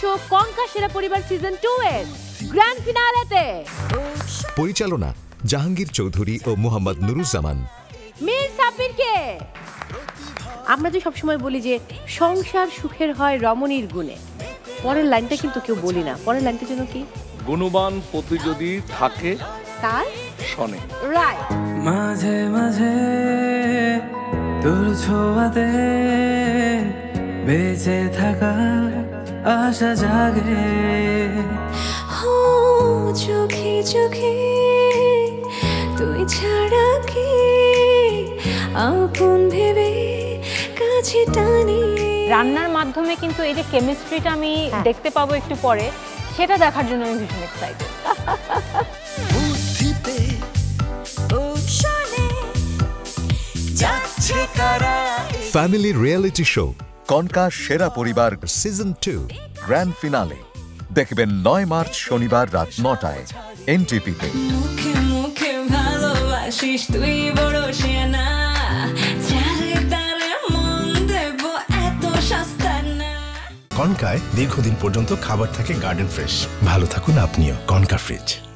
show Konka Shera Poribar Season 2 এর grand ফিনালেতে পরিচালনা জাহাঙ্গীর চৌধুরী ও মোহাম্মদ নুরুজ্জামান মীর সাবিরকে আমরা যে সব সময় বলি যে সংসার সুখের হয় রমণীর গুণে পরের লাইনটা কিন্তু কেউ বলি না পরের লাইনটা যেন কি গুণবান পতি যদি থাকে তার শোনে রাইট মাঝে মাঝে তোর ছোঁয়াতে বেঁচে থাকা আশা জাগে হো চোখে চোখে তুই ছাড়া কি আপন ভেবে কাছে টানি রান্নার মাধ্যমে কিন্তু এই যে কেমিস্ট্রিটা আমি দেখতে পাবো একটু পরে সেটা দেখার জন্য আমি ভীষণ এক্সাইটেড বুদ্ধিতে অপশনে যাচ্ছে কারা ফ্যামিলি রিয়েলিটি শো কনকা সেরা পরিবার সিজন 2 গ্র্যান্ড ফিনালে দেখবেন 9 মার্চ শনিবার রাত 9টায় এনটিভি তে মুখে মুখে ভালোবাসিস তুই বড় সেনা কনকায় দীর্ঘদিন পর্যন্ত খাবার থাকে গার্ডেন ফ্রেশ ভালো থাকুন আপনিও কনকা ফ্রিজ